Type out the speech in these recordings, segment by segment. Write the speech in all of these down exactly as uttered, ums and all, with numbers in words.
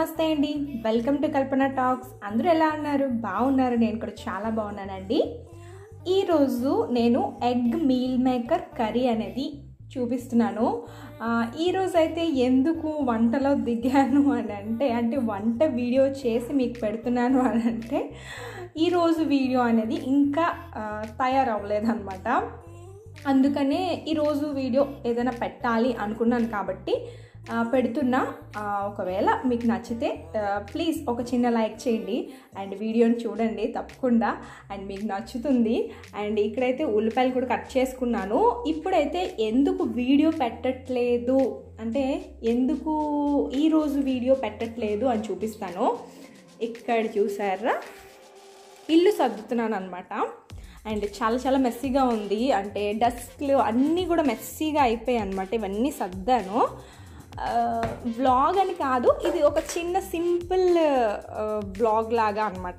నమస్తే అండి, welcome to Kalpana talks. అందరూ ఎలా ఉన్నారు? బాగున్నారు, నేను కూడా చాలా బాగున్నానండి. ఈరోజు నేను ఎగ్ మీల్ మేకర్ కర్రీ అనేది చూపిస్తున్నాను. ఈరోజు అయితే ఎందుకు వంటలో దిగాను అని అంటే అంటే వంట వీడియో చేసి మీకు పెడుతున్నాను అని అంటే ఈరోజు వీడియో అనేది ఇంకా తయారవ్వలేదన్నమాట. అందుకనే ఈరోజు వీడియో ఏదైనా పెట్టాలి అనుకున్నాను కాబట్టి పెడుతున్నా. ఒకవేళ మీకు నచ్చితే ప్లీజ్ ఒక చిన్న లైక్ చేయండి అండ్ వీడియోని చూడండి తప్పకుండా, అండ్ మీకు నచ్చుతుంది. అండ్ ఇక్కడైతే ఉల్లిపాయలు కూడా కట్ చేసుకున్నాను. ఇప్పుడైతే ఎందుకు వీడియో పెట్టట్లేదు అంటే ఎందుకు ఈరోజు వీడియో పెట్టట్లేదు అని చూపిస్తాను. ఇక్కడ చూసారా, ఇల్లు సర్దుతున్నాను అనమాట. అండ్ చాలా చాలా మెస్సీగా ఉంది, అంటే డస్క్లు అన్నీ కూడా మెస్సీగా అయిపోయాయి అనమాట. ఇవన్నీ సర్దాను. బ్లాగ్ అని కాదు, ఇది ఒక చిన్న సింపుల్ బ్లాగ్ లాగా అనమాట.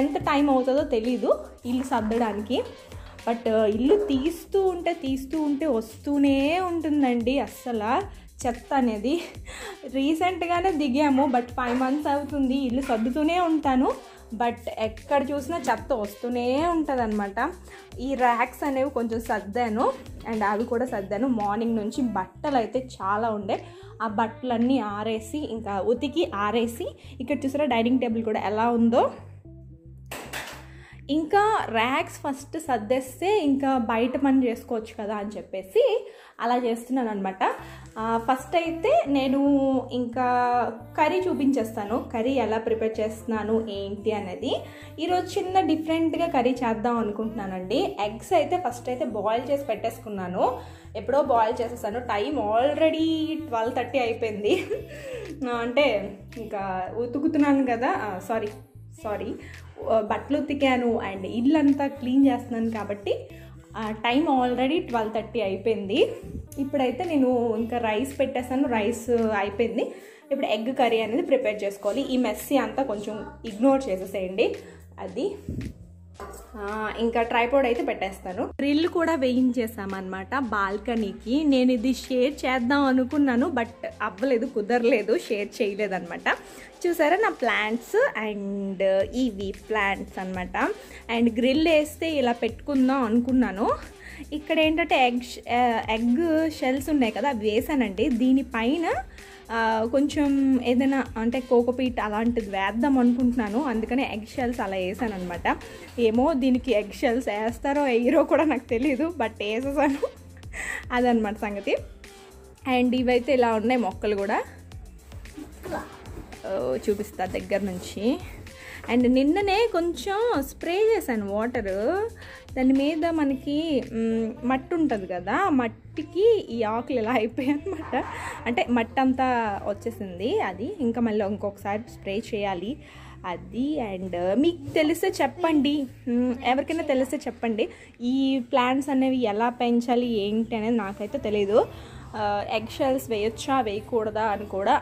ఎంత టైం అవుతుందో తెలీదు ఇల్లు సర్దడానికి, బట్ ఇల్లు తీస్తూ ఉంటే తీస్తూ ఉంటే వస్తూనే ఉంటుందండి అస్సలు చెత్త అనేది. రీసెంట్గానే దిగాము, బట్ ఫైవ్ మంత్స్ అవుతుంది ఇల్లు సర్దుతూనే ఉంటాను, బట్ ఎక్కడ చూసినా చెత్త వస్తూనే ఉంటుంది అనమాట. ఈ ర్యాక్స్ అనేవి కొంచెం సర్దాను అండ్ అవి కూడా సర్దాను. మార్నింగ్ నుంచి బట్టలు అయితే చాలా ఉండే, ఆ బట్టలన్నీ ఆరేసి ఇంకా ఉతికి ఆరేసి ఇక్కడ చూసారా డైనింగ్ టేబుల్ కూడా ఎలా ఉందో. ఇంకా ర్యాక్స్ ఫస్ట్ సర్దేస్తే ఇంకా బయట పని చేసుకోవచ్చు కదా అని చెప్పేసి అలా చేస్తున్నాను అనమాట. ఫస్ట్ అయితే నేను ఇంకా కర్రీ చూపించేస్తాను, కర్రీ ఎలా ప్రిపేర్ చేస్తున్నాను ఏంటి అనేది. ఈరోజు చిన్న డిఫరెంట్గా కర్రీ చేద్దాం అనుకుంటున్నానండి. ఎగ్స్ అయితే ఫస్ట్ అయితే బాయిల్ చేసి పెట్టేసుకున్నాను, ఎప్పుడో బాయిల్ చేసేసాను. టైం ఆల్రెడీ ట్వెల్వ్ థర్టీ అయిపోయింది. అంటే ఇంకా ఉతుకుతున్నాను కదా, సారీ సారీ బట్టలు ఉతికాను అండ్ ఇల్లు అంతా క్లీన్ చేస్తున్నాను కాబట్టి టైం ఆల్రెడీ ట్వెల్వ్ థర్టీ అయిపోయింది. ఇప్పుడైతే నేను ఇంకా రైస్ పెట్టేసాను, రైస్ అయిపోయింది. ఇప్పుడు ఎగ్ కర్రీ అనేది ప్రిపేర్ చేసుకోవాలి. ఈ మెస్సీ అంతా కొంచెం ఇగ్నోర్ చేసేసేయండి. అది ఇంకా ట్రైపోడ్ అయితే పెట్టేస్తాను. గ్రిల్ కూడా వేయించేసామన్నమాట బాల్కనీకి. నేను ఇది షేర్ చేద్దాం అనుకున్నాను, బట్ అవ్వలేదు, కుదరలేదు, షేర్ చేయలేదన్నమాట. చూసారా నా ప్లాంట్స్, అండ్ ఇవి ప్లాంట్స్ అనమాట. అండ్ గ్రిల్ వేస్తే ఇలా పెట్టుకుందాం అనుకున్నాను. ఇక్కడ ఏంటంటే ఎగ్ ఎగ్ షెల్స్ ఉన్నాయి కదా, అవి వేసానండి. దీనిపైన కొంచెం ఏదైనా అంటే కోకోపీట్ అలాంటిది వేద్దాం అనుకుంటున్నాను, అందుకనే ఎగ్ షెల్స్ అలా వేసాను అనమాట. ఏమో దీనికి ఎగ్ షెల్స్ వేస్తారో వేయరో కూడా నాకు తెలియదు, బట్ వేసేసాను, అదనమాట సంగతి. అండ్ ఇవైతే ఇలా ఉన్నాయి మొక్కలు కూడా, చూపిస్తా దగ్గర నుంచి. అండ్ నిన్ననే కొంచెం స్ప్రే చేశాను వాటరు, దాని మీద మనకి మట్టి ఉంటుంది కదా, మట్టికి ఈ ఆకులు ఇలా అయిపోయాయి అనమాట. అంటే మట్టి అంతా వచ్చేసింది, అది ఇంకా మళ్ళీ ఇంకొకసారి స్ప్రే చేయాలి అది. అండ్ మీకు తెలిస్తే చెప్పండి, ఎవరికైనా తెలిస్తే చెప్పండి, ఈ ప్లాంట్స్ అనేవి ఎలా పెంచాలి ఏంటి అనేది నాకైతే తెలీదు. ఎగ్ షెల్స్ వేయొచ్చా వేయకూడదా అని కూడా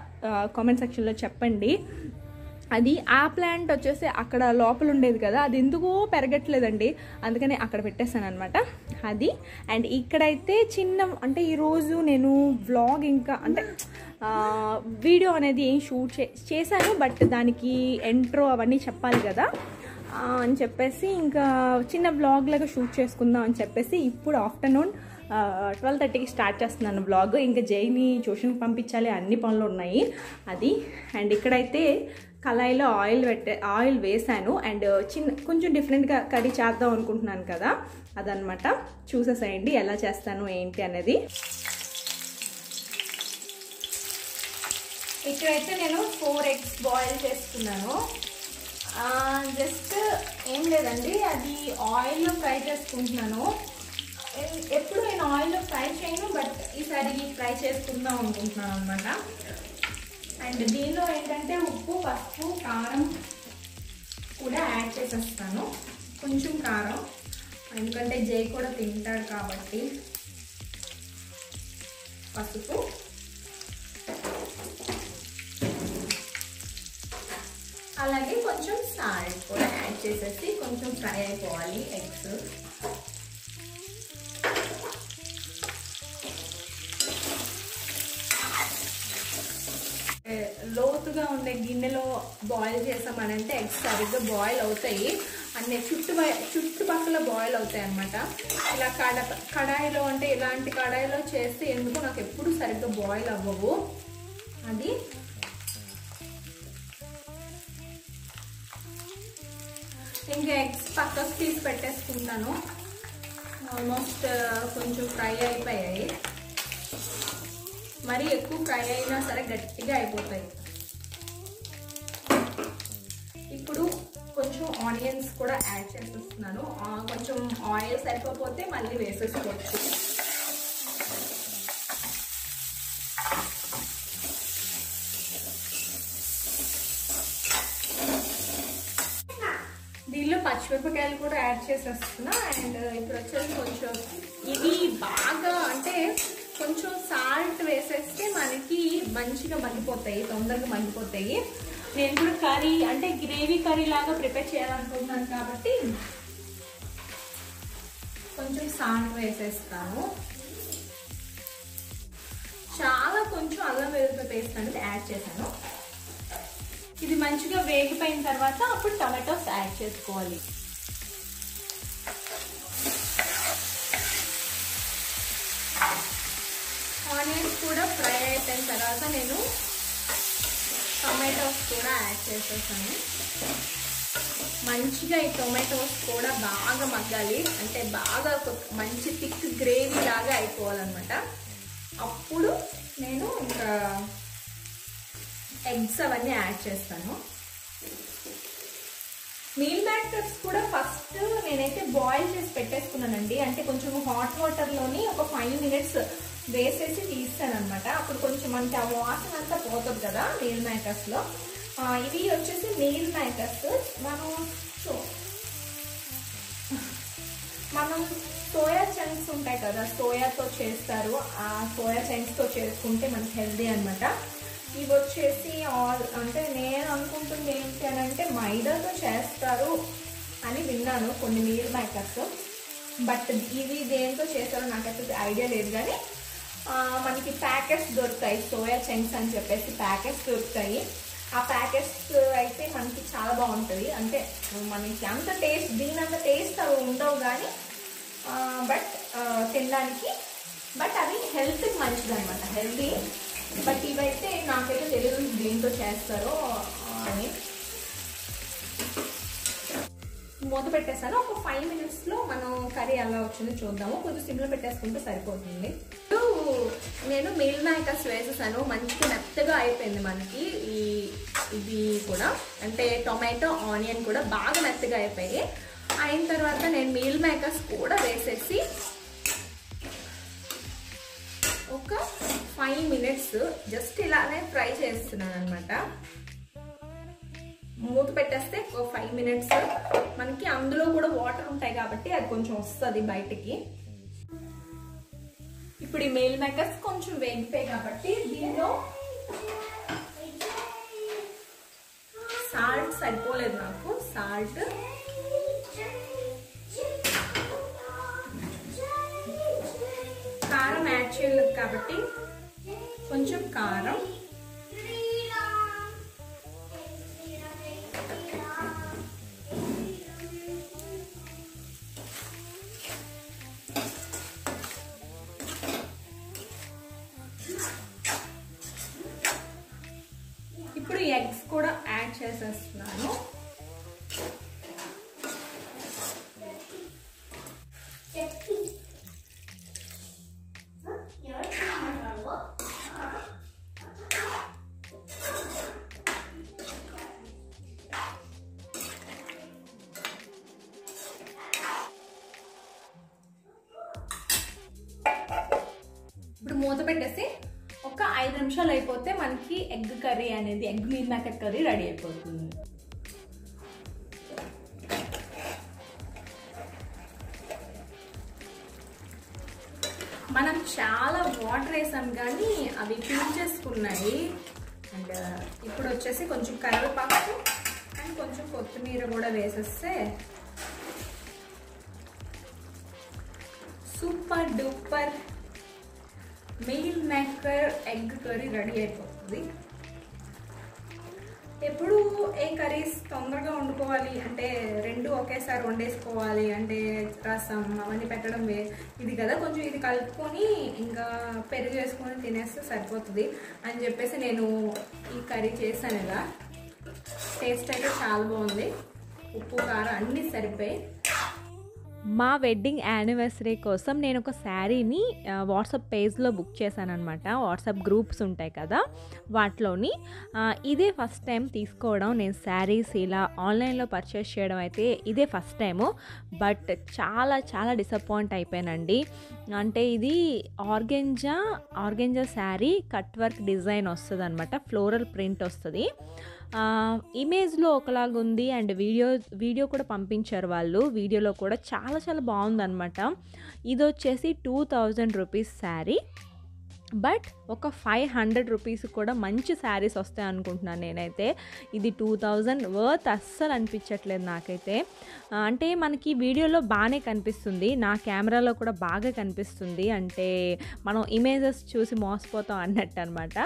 కామెంట్ సెక్షన్లో చెప్పండి. అది ఆ ప్లాంట్ వచ్చేసి అక్కడ లోపల ఉండేది కదా, అది ఎందుకో పెరగట్లేదండి, అందుకని అక్కడ పెట్టేశాను అనమాట అది. అండ్ ఇక్కడైతే చిన్న అంటే ఈరోజు నేను వ్లాగ్ ఇంకా అంటే వీడియో అనేది ఏం షూట్ చే చేశాను బట్ దానికి ఎంట్రో అవన్నీ చెప్పాలి కదా అని చెప్పేసి ఇంకా చిన్న వ్లాగ్ లాగా షూట్ చేసుకుందాం అని చెప్పేసి ఇప్పుడు ఆఫ్టర్నూన్ ట్వెల్వ్ థర్టీకి స్టార్ట్ చేస్తున్నాను బ్లాగ్. ఇంకా జైని ట్యూషన్కి పంపించాలి, అన్ని పనులు ఉన్నాయి అది. అండ్ ఇక్కడైతే కళాయిలో ఆయిల్ పెట్టే ఆయిల్ వేసాను. అండ్ చిన్న కొంచెం డిఫరెంట్గా కర్రీ చేద్దాం అనుకుంటున్నాను కదా, అదనమాట. చూసేసేయండి ఎలా చేస్తాను ఏంటి అనేది. ఇక్కడైతే నేను ఫోర్ ఎగ్స్ బాయిల్ చేస్తున్నాను. జస్ట్ ఏం లేదండి, అది ఆయిల్లో ఫ్రై చేసుకుంటున్నాను. ఎప్పుడు నేను ఆయిల్లో ఫ్రై చేయను, బట్ ఈసారి ఫ్రై చేసుకుందాం అనుకుంటున్నాను అనమాట. అండ్ దీనిలో ఏంటంటే ఉప్పు, పసుపు, కారం కూడా యాడ్ చేసేస్తాను. కొంచెం కారం, ఎందుకంటే జై కూడా తింటాడు కాబట్టి. పసుపు, అలాగే కొంచెం సాల్ట్ కూడా యాడ్ చేసేసి కొంచెం ఫ్రై అయిపోవాలి ఎగ్స్. లోతుగా చేసుకునే గిన్నెలో బాయిల్ చేసామనంటే ఎగ్స్ సరిగ్గా బాయిల్ అవుతాయి అన్ని చుట్టు చుట్టుపక్కల బాయిల్ అవుతాయి అన్నమాట. ఇలా కడ కడాయిలో అంటే ఇలాంటి కడాయిలో చేస్తే ఎందుకు నాకు ఎప్పుడు సరిగ్గా బాయిల్ అవ్వవు. అది ఇంకా ఎగ్స్ పక్కకు తీసి పెట్టేసుకుంటాను. ఆల్మోస్ట్ కొంచెం ఫ్రై అయిపోయాయి, మరీ ఎక్కువ ఫ్రై అయినా సరే గట్టిగా అయిపోతాయి. ఇప్పుడు కొంచెం ఆనియన్స్ కూడా యాడ్ చేసేస్తున్నాను. కొంచెం ఆయిల్ సరిపోతే మళ్ళీ వేసేసుకోవచ్చు. దీనిలో పచ్చిమిరపకాయలు కూడా యాడ్ చేసేస్తున్నా. అండ్ ఇప్పుడు వచ్చేసి కొంచెం ఇవి బాగా అంటే కొంచెం సాల్ట్ వేసేస్తే మనకి మంచిగా మగ్గిపోతాయి, తొందరగా మగ్గిపోతాయి. నేను కూడా కర్రీ అంటే గ్రేవీ కర్రీ లాగా ప్రిపేర్ చేయాలనుకుంటున్నాను కాబట్టి కొంచెం సాల్ట్ వేసేస్తాను. చాలా కొంచెం అల్లం వెల్లుల్లి పేస్ట్ అనేది యాడ్ చేశాను. ఇది మంచిగా వేగిపోయిన తర్వాత అప్పుడు టమాటోస్ యాడ్ చేసుకోవాలి. ఆనియన్స్ కూడా ఫ్రై అయిపోయిన తర్వాత నేను టొమాటోస్ కూడా యాడ్ చేసేసాను. మంచిగా ఈ టొమాటోస్ కూడా బాగా మగ్గాలి, అంటే బాగా మంచి థిక్ గ్రేవీ లాగా అయిపోవాలన్నమాట. అప్పుడు నేను ఇంకా ఎగ్స్ అవన్నీ యాడ్ చేస్తాను. మీల్ మేకర్స్ కూడా ఫస్ట్ నేనైతే బాయిల్ చేసి పెట్టేసుకున్నానండి. అంటే కొంచెం హాట్ వాటర్లోని ఒక ఫైవ్ మినిట్స్ వేసేసి తీస్తాను అనమాట. అప్పుడు కొంచెం అంటే ఆ వాసన అంతా పోతుంది కదా మీల్ మేకర్స్లో. ఇవి వచ్చేసి మీల్ మేకర్స్. మనం మనం సోయా చంక్స్ ఉంటాయి కదా, సోయాతో చేస్తారు. ఆ సోయా చంక్స్తో చేసుకుంటే మనకి హెల్దీ అనమాట. ఇవి వచ్చేసి ఆల్ అంటే నేను అనుకుంటుంది ఏంటి అని అంటే మైదాతో చేస్తారు అని విన్నాను కొన్ని మీల్ మేకర్స్. బట్ ఇవి దేంతో చేస్తారో నాకైతే ఐడియా లేదు. కానీ మనకి ప్యాకెట్స్ దొరుకుతాయి, సోయా చంక్స్ అని చెప్పేసి ప్యాకెట్స్ దొరుకుతాయి. ఆ ప్యాకెట్స్ అయితే మనకి చాలా బాగుంటుంది. అంటే మనకి అంత టేస్ట్ దీని అంత టేస్ట్ అవి ఉండవు కానీ బట్ తినడానికి బట్ అవి హెల్త్కి మంచిది అనమాట, హెల్తీ. బట్ ఇవైతే నాకైతే తెలియదు దీంతో చేస్తారో అని. మూత పెట్టేసాను. ఒక ఫైవ్ మినిట్స్లో మనం కర్రీ ఎలా వచ్చిందో చూద్దాము. కొంచెం సిమ్లో పెట్టేసుకుంటే సరిపోతుంది. నేను మీల్ మేకర్స్ వేసేసాను. మంచిగా మెత్తగా అయిపోయింది మనకి ఈ ఇది కూడా, అంటే టొమాటో ఆనియన్ కూడా బాగా మెత్తగా అయిపోయాయి. అయిన తర్వాత నేను మీల్ మేకర్స్ కూడా వేసేసి ఒక ఫైవ్ మినిట్స్ జస్ట్ ఇలానే ఫ్రై చేస్తున్నాను అనమాట. మూత పెట్టేస్తే ఒక ఫైవ్ మినిట్స్ మనకి అందులో కూడా వాటర్ ఉంటాయి కాబట్టి అది కొంచెం వస్తుంది బయటికి. ఇప్పుడు ఈ మీల్ మేకర్స్ కొంచెం వేగిపోయాయి కాబట్టి దీనిలో సాల్ట్ సరిపోలేదు నాకు. సాల్ట్ కారం యాడ్ చేయలేదు కాబట్టి కొంచెం కారం, ఇప్పుడు ఎగ్స్ కూడా యాడ్ చేసేస్తున్నాను. ఇప్పుడు మూత పెట్టేసి ఒక ఐదు నిమిషాలు అయిపోతే మనకి ఎగ్ కర్రీ అనేది egg meal maker curry ready అయిపోతుంది. మనం చాలా వాటర్ వేసాం కానీ అవి పీల్చేసుకున్నాయి. అండ్ ఇప్పుడు వచ్చేసి కొంచెం కరివేపాకు అండ్ కొంచెం కొత్తిమీర కూడా వేసేస్తే super duper meal maker egg curry ready అయిపోతుంది. ఎప్పుడు ఏ కర్రీస్ తొందరగా వండుకోవాలి అంటే రెండు ఒకేసారి వండేసుకోవాలి అంటే రసం అవన్నీ పెట్టడం ఇది కదా, కొంచెం ఇది కలుపుకొని ఇంకా పెరుగు వేసుకొని తినేస్తే సరిపోతుంది అని చెప్పేసి నేను ఈ కర్రీ చేశాను. ఇలా టేస్ట్ అయితే చాలా బాగుంది, ఉప్పు కారం అన్నీ సరిపోయి. మా వెడ్డింగ్ యానివర్సరీ కోసం నేను ఒక శారీని వాట్సాప్ పేజ్లో బుక్ చేశాను అనమాట. వాట్సాప్ గ్రూప్స్ ఉంటాయి కదా, వాటిలోని ఇదే ఫస్ట్ టైం తీసుకోవడం. నేను శారీస్ ఇలా ఆన్లైన్లో పర్చేస్ చేయడం అయితే ఇదే ఫస్ట్ టైము. బట్ చాలా చాలా డిసప్పాయింట్ అయిపోయానండి. అంటే ఇది organza organza sari, cut work design వస్తుంది అనమాట, ఫ్లోరల్ ప్రింట్ వస్తుంది. ఇమేజ్లో ఒకలాగా ఉంది అండ్ వీడియో వీడియో కూడా పంపించారు వాళ్ళు. వీడియోలో కూడా చాలా చాలా బాగుందనమాట. ఇది వచ్చేసి two thousand rupees sari, but ఒక ఫైవ్ హండ్రెడ్ రూపీస్ కూడా మంచి శారీస్ వస్తాయి అనుకుంటున్నాను నేనైతే. ఇది టూ థౌజండ్ వర్త్ అస్సలు అనిపించట్లేదు నాకైతే. అంటే మనకి వీడియోలో బాగానే కనిపిస్తుంది, నా కెమెరాలో కూడా బాగా కనిపిస్తుంది, అంటే మనం ఇమేజెస్ చూసి మోసపోతాం అన్నట్టు అనమాట.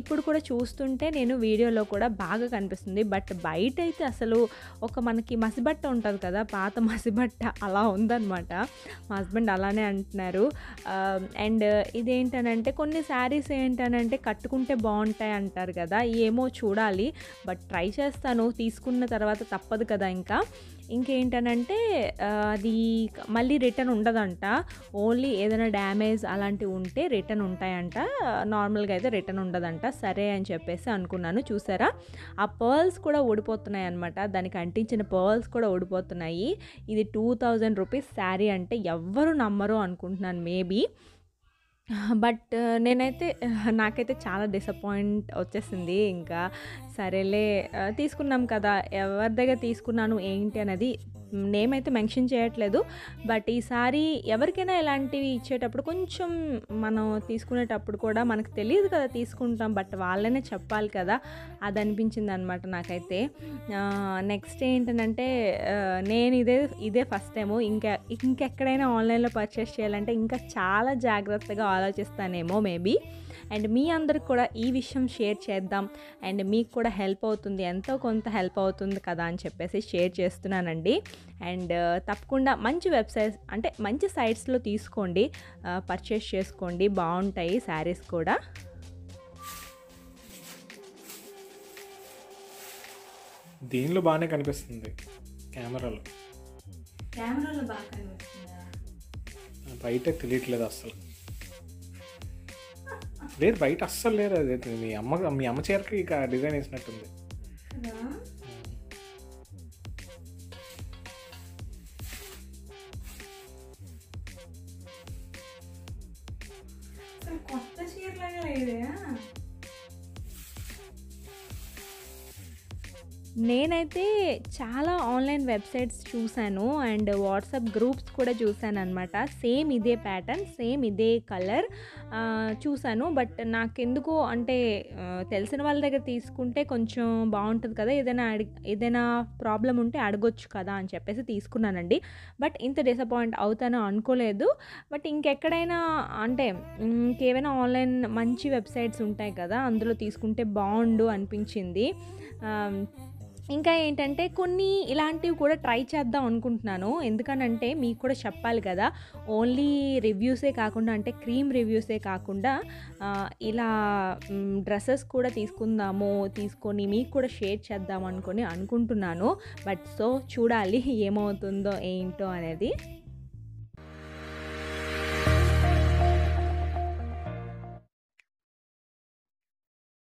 ఇప్పుడు కూడా చూస్తుంటే నేను వీడియోలో కూడా బాగా కనిపిస్తుంది, బట్ బయట అయితే అసలు ఒక మనకి మసిబట్ట ఉంటుంది కదా, పాత మసిబట్ట అలా ఉందన్నమాట. మా హస్బెండ్ అలానే అంటున్నారు. అండ్ ఇదేంటంటే అంటే కొన్ని శారీస్ ఏంటనంటే కట్టుకుంటే బాగుంటాయి అంటారు కదా, ఏమో చూడాలి, బట్ ట్రై చేస్తాను తీసుకున్న తర్వాత తప్పదు కదా. ఇంకా ఇంకేంటనంటే అది మళ్ళీ రిటర్న్ ఉండదంట, ఓన్లీ ఏదైనా డ్యామేజ్ అలాంటివి ఉంటే రిటర్న్ ఉంటాయంట, నార్మల్గా అయితే రిటర్న్ ఉండదంట. సరే అని చెప్పేసి అనుకున్నాను. చూసారా ఆ పర్ల్స్ కూడా ఓడిపోతున్నాయి అనమాట, దానికి అంటించిన పర్ల్స్ కూడా ఓడిపోతున్నాయి. ఇది టూ థౌజండ్ రూపీస్ శారీ అంటే ఎవ్వరు నమ్మరు అనుకుంటున్నాను మేబీ, బట్ నేనైతే నాకైతే చాలా డిసప్పాయింట్ వచ్చేసింది. ఇంకా సరేలే తీసుకున్నాం కదా, ఎవరి దగ్గర తీసుకున్నాను ఏంటి అనేది నేమైతే మెన్షన్ చేయట్లేదు, బట్ ఈసారి ఎవరికైనా ఇలాంటివి ఇచ్చేటప్పుడు కొంచెం మనం తీసుకునేటప్పుడు కూడా మనకు తెలియదు కదా తీసుకుంటాం, బట్ వాళ్ళనే చెప్పాలి కదా, అది అనిపించింది అనమాట నాకైతే. నెక్స్ట్ ఏంటంటే నేను ఇదే ఇదే ఫస్ట్ టైము. ఇంకా ఇంకెక్కడైనా ఆన్లైన్లో పర్చేస్ చేయాలంటే ఇంకా చాలా జాగ్రత్తగా ఆలోచిస్తానేమో మేబీ. అండ్ మీ అందరికి కూడా ఈ విషయం షేర్ చేద్దాం, అండ్ మీకు కూడా హెల్ప్ అవుతుంది, ఎంతో కొంత హెల్ప్ అవుతుంది కదా అని చెప్పేసి షేర్ చేస్తున్నానండి. అండ్ తప్పకుండా మంచి వెబ్సైట్స్ అంటే మంచి సైట్స్లో తీసుకోండి, పర్చేస్ చేసుకోండి, బాగుంటాయి శారీస్ కూడా. దీనిలో బాగానే కనిపిస్తుంది కెమెరాలో, కెమెరాలో బాగా కనిపిస్తుందా? బయట తెలియట్లేదు అస్సలు, లేదు బయట అస్సలు లేదు. అదే మీ అమ్మ మీ అమ్మ చీరకి ఇక డిజైన్ వేసినట్టుంది. నేనైతే చాలా ఆన్లైన్ వెబ్సైట్స్ చూశాను అండ్ వాట్సాప్ గ్రూప్స్ కూడా చూశాను అనమాట. సేమ్ ఇదే ప్యాటర్న్, సేమ్ ఇదే కలర్ చూశాను, బట్ నాకెందుకో అంటే తెలిసిన వాళ్ళ దగ్గర తీసుకుంటే కొంచెం బాగుంటుంది కదా, ఏదైనా అడి ఏదైనా ప్రాబ్లం ఉంటే అడగొచ్చు కదా అని చెప్పేసి తీసుకున్నానండి. బట్ ఇంత డిసప్పాయింట్ అవుతానో అనుకోలేదు. బట్ ఇంకెక్కడైనా అంటే ఇంకేమైనా ఆన్లైన్ మంచి వెబ్సైట్స్ ఉంటాయి కదా, అందులో తీసుకుంటే బాగుండు అనిపించింది. ఇంకా ఏంటంటే కొన్ని ఇలాంటివి కూడా ట్రై చేద్దాం అనుకుంటున్నాను, ఎందుకనంటే మీకు కూడా చెప్పాలి కదా. ఓన్లీ రివ్యూసే కాకుండా అంటే క్రీమ్ రివ్యూసే కాకుండా ఇలా డ్రెస్సెస్ కూడా తీసుకుందాము, తీసుకొని మీకు కూడా షేర్ చేద్దాం అనుకొని అనుకుంటున్నాను. బట్ సో చూడాలి ఏమవుతుందో ఏంటో అనేది.